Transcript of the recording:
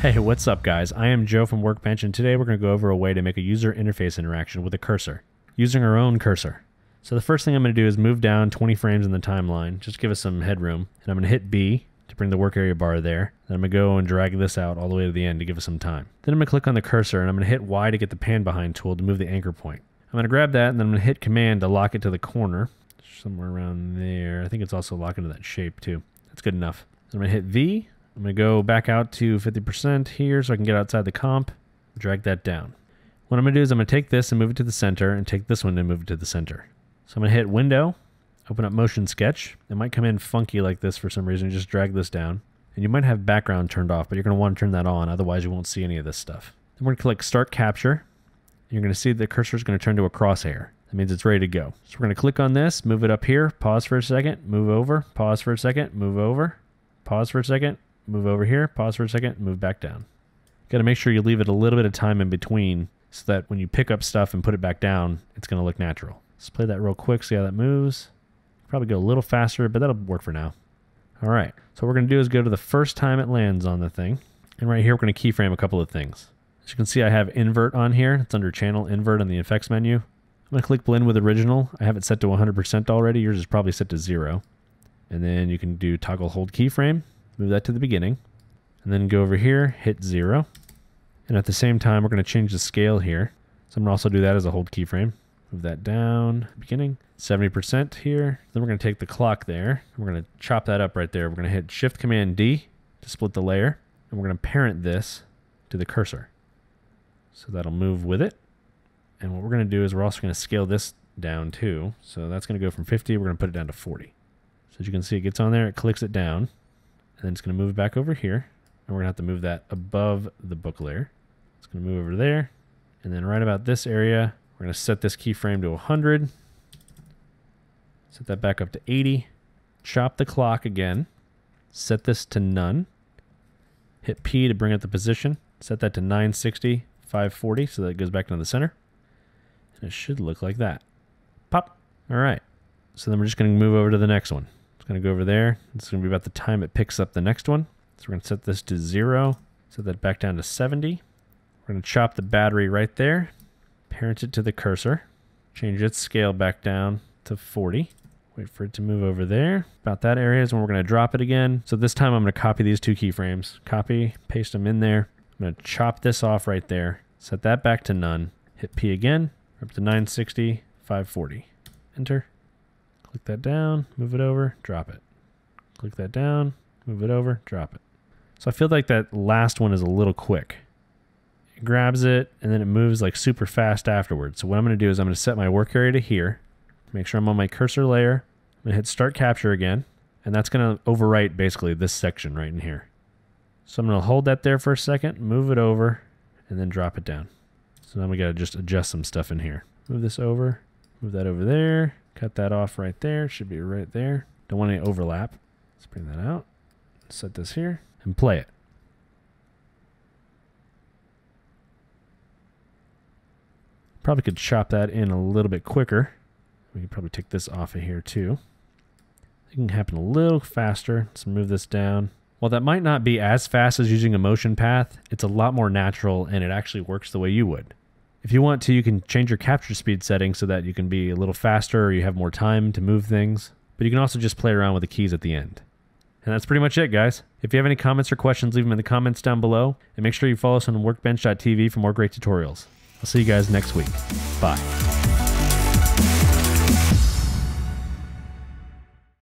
Hey, what's up guys? I am Joe from Workbench, and today we're going to go over a way to make a user interface interaction with a cursor, using our own cursor. So the first thing I'm going to do is move down 20 frames in the timeline, just give us some headroom, and I'm going to hit B to bring the work area bar there. Then I'm going to go and drag this out all the way to the end to give us some time. Then I'm going to click on the cursor, and I'm going to hit Y to get the pan behind tool to move the anchor point. I'm going to grab that, and then I'm going to hit Command to lock it to the corner, somewhere around there. I think it's also locked into that shape too. That's good enough. So I'm going to hit V. I'm going to go back out to 50% here so I can get outside the comp, drag that down. What I'm going to do is I'm going to take this and move it to the center, and take this one and move it to the center. So I'm going to hit Window, open up Motion Sketch. It might come in funky like this for some reason. Just drag this down. And you might have background turned off, but you're going to want to turn that on. Otherwise, you won't see any of this stuff. Then we're going to click Start Capture. You're going to see the cursor is going to turn to a crosshair. That means it's ready to go. So we're going to click on this, move it up here, pause for a second, move over, pause for a second, move over, pause for a second, move over here, pause for a second, move back down. Got to make sure you leave it a little bit of time in between so that when you pick up stuff and put it back down, it's going to look natural. Let's play that real quick, see how that moves. Probably go a little faster, but that'll work for now. All right, so what we're going to do is go to the first time it lands on the thing. And right here, we're going to keyframe a couple of things. As you can see, I have Invert on here. It's under Channel Invert on the Effects menu. I'm going to click Blend with Original. I have it set to 100% already. Yours is probably set to 0. And then you can do Toggle Hold Keyframe. Move that to the beginning, and then go over here, hit 0. And at the same time, we're going to change the scale here. So I'm going to also do that as a hold keyframe. Move that down, beginning, 70% here. Then we're going to take the clock there, and we're going to chop that up right there. We're going to hit Shift Command D to split the layer, and we're going to parent this to the cursor. So that'll move with it. And what we're going to do is we're also going to scale this down too. So that's going to go from 50, we're going to put it down to 40. So as you can see, it gets on there, it clicks it down. And then it's going to move back over here, and we're going to have to move that above the book layer. It's going to move over there, and then right about this area, we're going to set this keyframe to 100, set that back up to 80, chop the clock again, set this to none, hit P to bring up the position, set that to 960, 540, so that it goes back to the center, and it should look like that. Pop! All right, so then we're just going to move over to the next one. Going to go over there. It's going to be about the time it picks up the next one. So we're going to set this to 0, set that back down to 70. We're going to chop the battery right there, parent it to the cursor, change its scale back down to 40. Wait for it to move over there. About that area is when we're going to drop it again. So this time I'm going to copy these two keyframes, copy, paste them in there. I'm going to chop this off right there, set that back to none, hit P again, up to 960, 540, enter. Click that down, move it over, drop it. Click that down, move it over, drop it. So I feel like that last one is a little quick. It grabs it, and then it moves like super fast afterwards. So what I'm going to do is I'm going to set my work area to here, make sure I'm on my cursor layer. I'm going to hit Start Capture again, and that's going to overwrite basically this section right in here. So I'm going to hold that there for a second, move it over, and then drop it down. So now we got to just adjust some stuff in here. Move this over, move that over there. Cut that off right there. Should be right there. Don't want any overlap. Let's bring that out. Set this here and play it. Probably could chop that in a little bit quicker. We could probably take this off of here too. It can happen a little faster. Let's move this down. While that might not be as fast as using a motion path, it's a lot more natural and it actually works the way you would. If you want to, you can change your capture speed settings so that you can be a little faster or you have more time to move things. But you can also just play around with the keys at the end. And that's pretty much it, guys. If you have any comments or questions, leave them in the comments down below. And make sure you follow us on workbench.tv for more great tutorials. I'll see you guys next week. Bye.